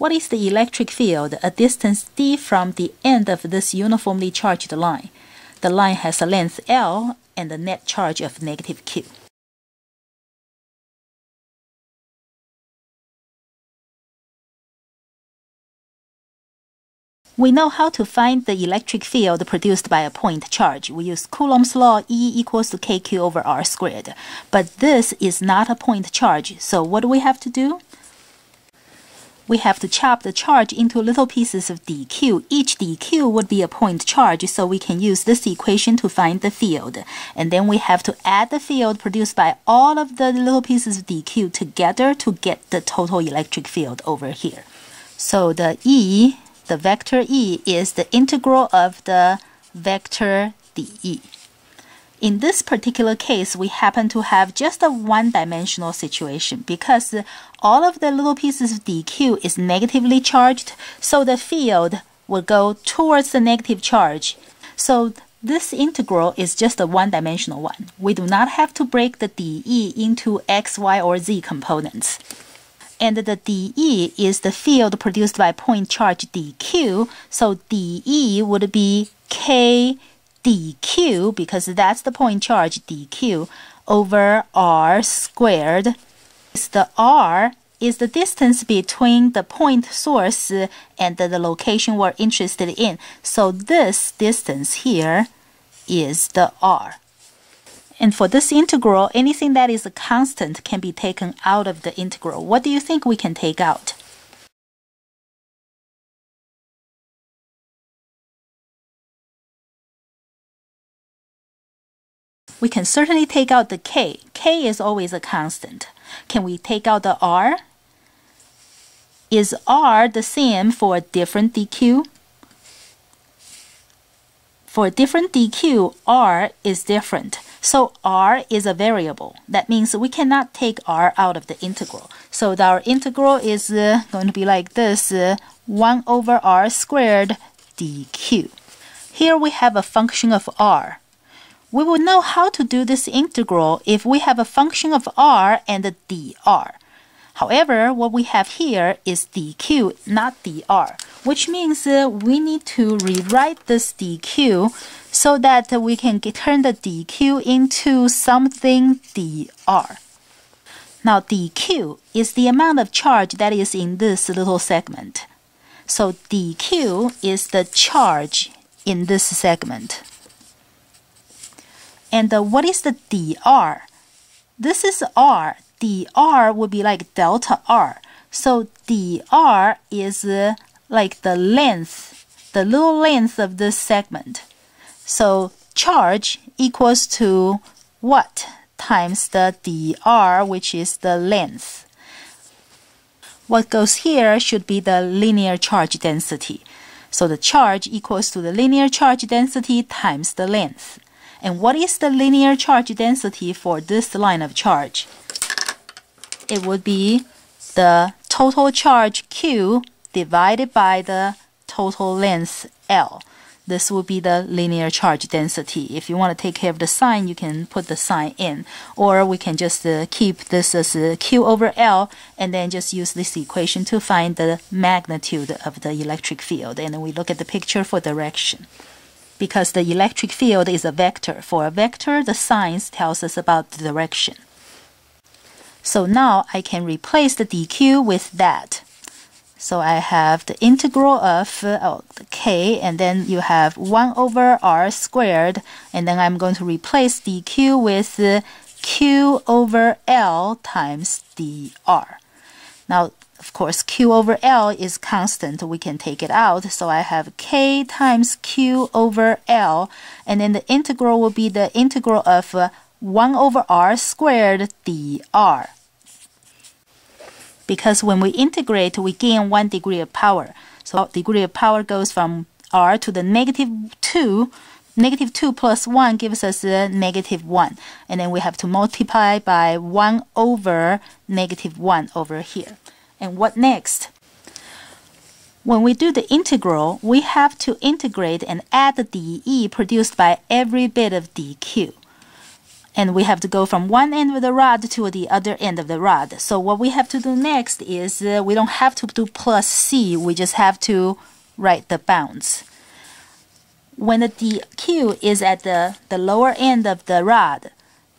What is the electric field at distance d from the end of this uniformly charged line? The line has a length L and a net charge of negative Q. We know how to find the electric field produced by a point charge. We use Coulomb's law, E equals to kq over r squared. But this is not a point charge, so what do we have to do? We have to chop the charge into little pieces of dq. Each dq would be a point charge, so we can use this equation to find the field. And then we have to add the field produced by all of the little pieces of dq together to get the total electric field over here. So the E... the vector E is the integral of the vector dE. In this particular case, we happen to have just a one-dimensional situation because all of the little pieces of dQ is negatively charged, so the field will go towards the negative charge. So this integral is just a one-dimensional one. We do not have to break the dE into x, y, or z components. And the dE is the field produced by point charge dQ, so dE would be k dQ, because that's the point charge dQ, over r squared. The r is the distance between the point source and the location we're interested in, so this distance here is the r. And for this integral, anything that is a constant can be taken out of the integral. What do you think we can take out? We can certainly take out the k. K is always a constant. Can we take out the r? Is r the same for a different dq? For a different dq, r is different. So r is a variable. That means we cannot take r out of the integral. So our integral is going to be like this, 1 over r squared dq. Here we have a function of r. We will know how to do this integral if we have a function of r and a dr. However, what we have here is dq, not dr, which means we need to rewrite this dq so that we can turn the dq into something dr. Now, dq is the amount of charge that is in this little segment. So dq is the charge in this segment. And what is the dr? This is r. dr would be like delta r. So dr is like the length, the little length of this segment. So charge equals to what times the dr, which is the length. What goes here should be the linear charge density. So the charge equals to the linear charge density times the length. And what is the linear charge density for this line of charge? It would be the total charge Q divided by the total length L. This would be the linear charge density. If you want to take care of the sign, you can put the sign in. Or we can just keep this as Q over L and then just use this equation to find the magnitude of the electric field. And then we look at the picture for direction. Because the electric field is a vector. For a vector, the signs tells us about the direction. So now I can replace the dq with that. So I have the integral of the k, and then you have 1 over r squared, and then I'm going to replace dq with q over l times dr. Now, of course, q over l is constant. We can take it out. So I have k times q over l, and then the integral will be the integral of 1 over r squared dr. Because when we integrate, we gain 1 degree of power. So degree of power goes from r to the negative 2. Negative 2 plus 1 gives us negative 1. And then we have to multiply by 1 over negative 1 over here. And what next? When we do the integral, we have to integrate and add the dE produced by every bit of dQ. and we have to go from one end of the rod to the other end of the rod. So what we have to do next is we don't have to do plus C, we just have to write the bounds. When the DQ is at the lower end of the rod,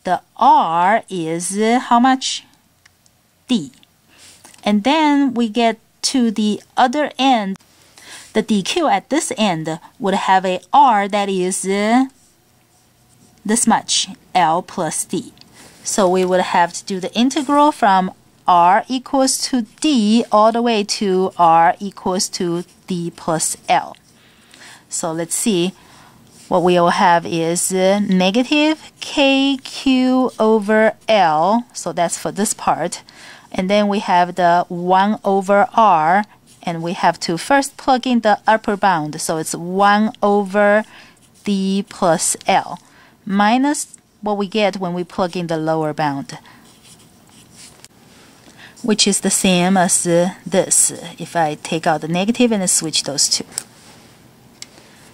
the R is how much? D. And then we get to the other end. The DQ at this end would have a R that is this much, L plus D. So we would have to do the integral from R equals to D all the way to R equals to D plus L. So let's see. What we will have is negative KQ over L. So that's for this part. And then we have the 1 over R. And we have to first plug in the upper bound. So it's 1 over D plus L minus what we get when we plug in the lower bound, which is the same as this. If I take out the negative and switch those two.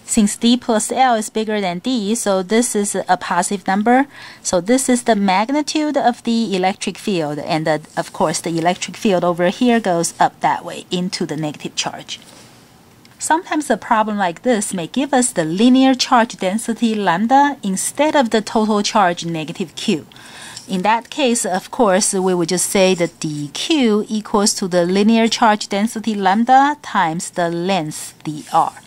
Since D plus L is bigger than D, so this is a positive number. So this is the magnitude of the electric field. And of course, the electric field over here goes up that way into the negative charge. Sometimes a problem like this may give us the linear charge density lambda instead of the total charge negative Q. In that case, of course, we would just say that dQ equals to the linear charge density lambda times the length dr.